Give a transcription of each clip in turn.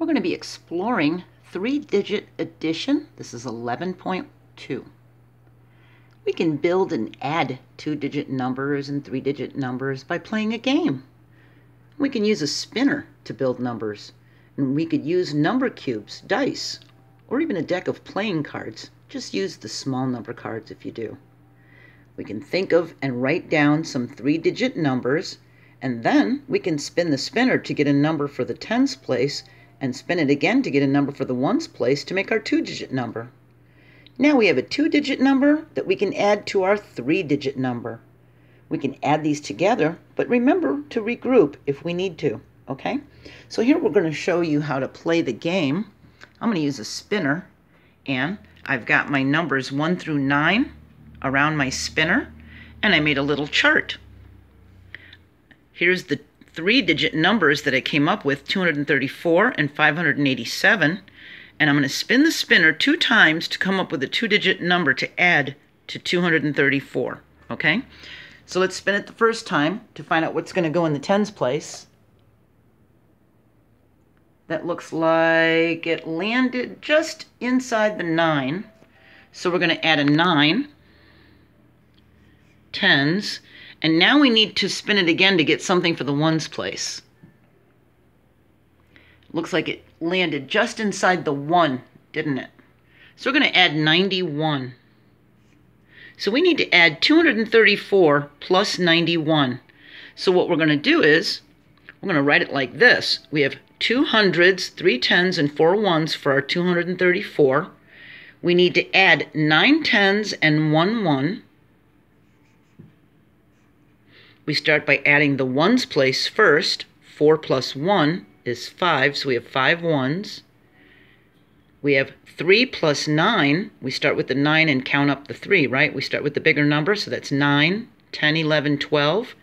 We're going to be exploring three-digit addition. This is 11.2. We can build and add two-digit numbers and three-digit numbers by playing a game. We can use a spinner to build numbers, and we could use number cubes, dice, or even a deck of playing cards. Just use the small number cards if you do. We can think of and write down some three-digit numbers, and then we can spin the spinner to get a number for the tens place, and spin it again to get a number for the ones place to make our two-digit number. Now we have a two-digit number that we can add to our three-digit number. We can add these together, but remember to regroup if we need to, okay? So here we're going to show you how to play the game. I'm going to use a spinner, and I've got my numbers 1 through 9 around my spinner, and I made a little chart. Here's the three-digit numbers that I came up with, 234 and 587, and I'm going to spin the spinner two times to come up with a two-digit number to add to 234, okay? So let's spin it the first time to find out what's going to go in the tens place. That looks like it landed just inside the 9, so we're going to add a 9, tens, and now we need to spin it again to get something for the ones place. Looks like it landed just inside the 1, didn't it? So we're going to add 91. So we need to add 234 plus 91. So what we're going to do is, we're going to write it like this. We have 2 hundreds, 3 tens, and 4 ones for our 234. We need to add 9 tens and 1 1. We start by adding the ones place first. 4 plus 1 is 5, so we have 5 ones. We have 3 plus 9. We start with the 9 and count up the 3, right? We start with the bigger number, so that's 9, 10, 11, 12.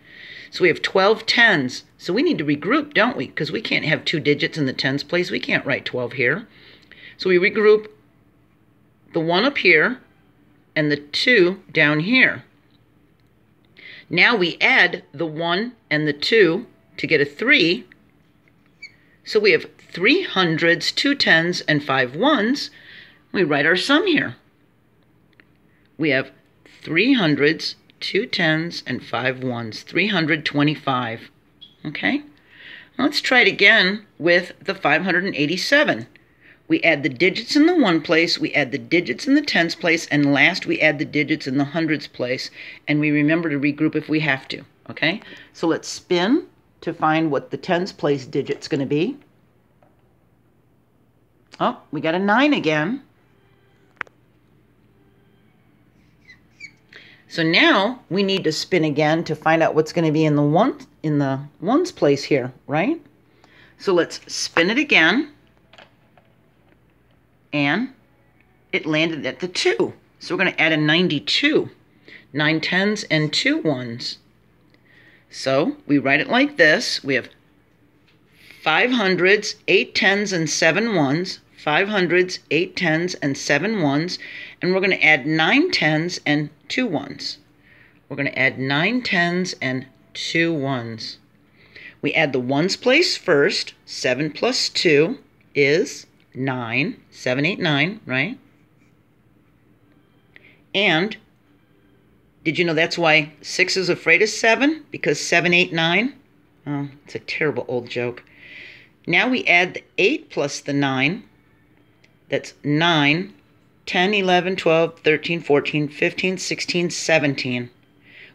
So we have 12 tens. So we need to regroup, don't we? Because we can't have two digits in the tens place. We can't write 12 here. So we regroup the 1 up here and the 2 down here. Now we add the 1 and the 2 to get a 3. So we have 3 hundreds, 2 tens, and 5 ones. We write our sum here. We have 3 hundreds, 2 tens, and 5 ones. 325. Okay? Now let's try it again with the 587. We add the digits in the 1 place, we add the digits in the tens place, and last we add the digits in the hundreds place. And we remember to regroup if we have to. Okay? So let's spin to find what the tens place digit's going to be. Oh, we got a 9 again. So now we need to spin again to find out what's going to be in the ones place here, right? So let's spin it again, and it landed at the 2. So we're going to add a 92, 9 tens and 2 ones. So we write it like this. We have 5 hundreds, 8 tens, and 7 ones. 5 hundreds, 8 tens, and 7 ones. And we're going to add 9 tens and 2 ones. We're going to add 9 tens and 2 ones. We add the ones place first. 7 plus 2 is 9. 7, 8, 9, right? And did you know that's why 6 is afraid of 7? Because 7, 8, 9? Oh, it's a terrible old joke. Now we add the 8 plus the 9. That's 9, 10, 11, 12, 13, 14, 15, 16, 17.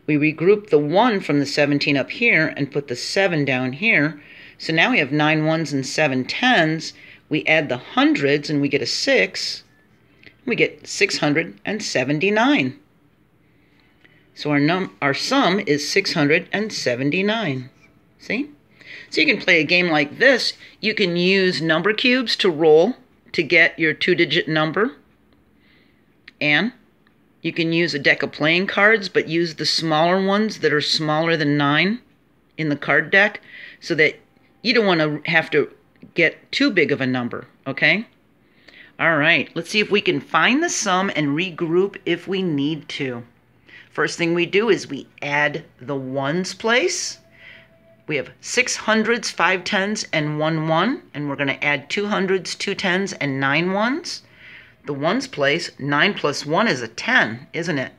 We regroup the 1 from the 17 up here and put the 7 down here. So now we have 9 1s and 7 10s. We add the hundreds and we get a 6. We get 679. So our sum is 679. See? So you can play a game like this. You can use number cubes to roll to get your two-digit number. And you can use a deck of playing cards, but use the smaller ones that are smaller than 9 in the card deck so that you don't want to have to get too big of a number, okay? All right, let's see if we can find the sum and regroup if we need to. First thing we do is we add the ones place. We have 6 hundreds, 5 tens, and 1 1, and we're going to add 2 hundreds, 2 tens, and 9 1s. The ones place, 9 plus 1 is a 10, isn't it?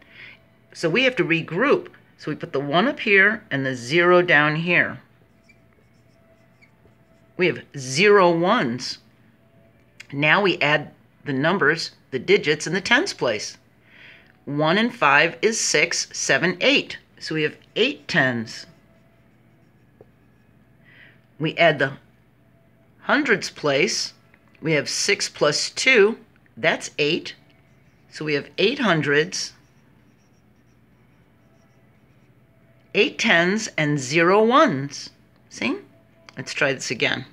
So we have to regroup. So we put the 1 up here and the 0 down here. We have 0 1s. Now we add the numbers, the digits, in the tens place. 1 and 5 is 6, 7, 8. So we have 8 tens. We add the hundreds place. We have 6 plus 2. That's 8. So we have 8 hundreds, 8 tens, and 0 1s. See? Let's try this again.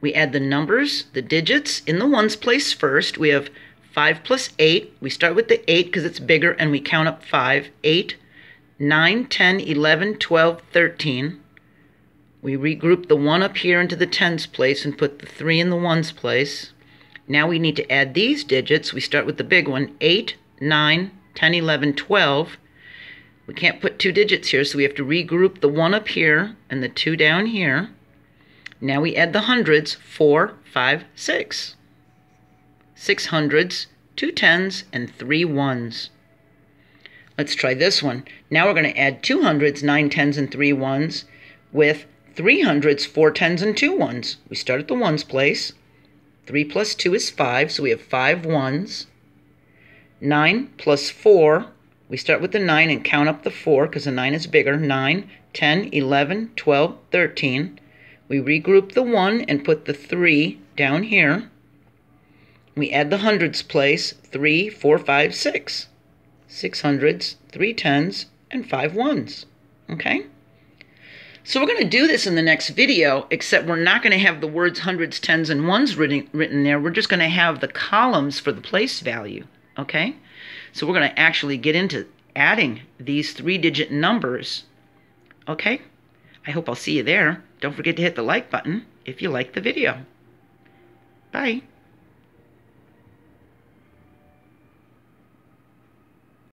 We add the numbers, the digits, in the ones place first. We have 5 plus 8. We start with the 8 because it's bigger, and we count up 5, 8, 9, 10, 11, 12, 13. We regroup the 1 up here into the tens place and put the 3 in the ones place. Now we need to add these digits. We start with the big one, 8, 9, 10, 11, 12. We can't put 2 digits here, so we have to regroup the 1 up here and the 2 down here. Now we add the hundreds, 4, 5, 6. 6 hundreds, 2 tens, and 3 1s. Let's try this one. Now we're going to add 2 hundreds, 9 tens, and 3 1s with 3 hundreds, 4 tens, and 2 1s. We start at the ones place. 3 plus 2 is 5, so we have 5 1s. 9 plus 4, we start with the 9 and count up the 4 because the 9 is bigger. 9, 10, 11, 12, 13. We regroup the 1 and put the 3 down here. We add the hundreds place, 3, 4, 5, 6. 6 hundreds, 3 tens, and 5 1s. Okay? So we're going to do this in the next video, except we're not going to have the words hundreds, tens, and ones written there. We're just going to have the columns for the place value. Okay? So we're going to actually get into adding these 3-digit numbers. Okay? I hope I'll see you there. Don't forget to hit the like button if you like the video. Bye.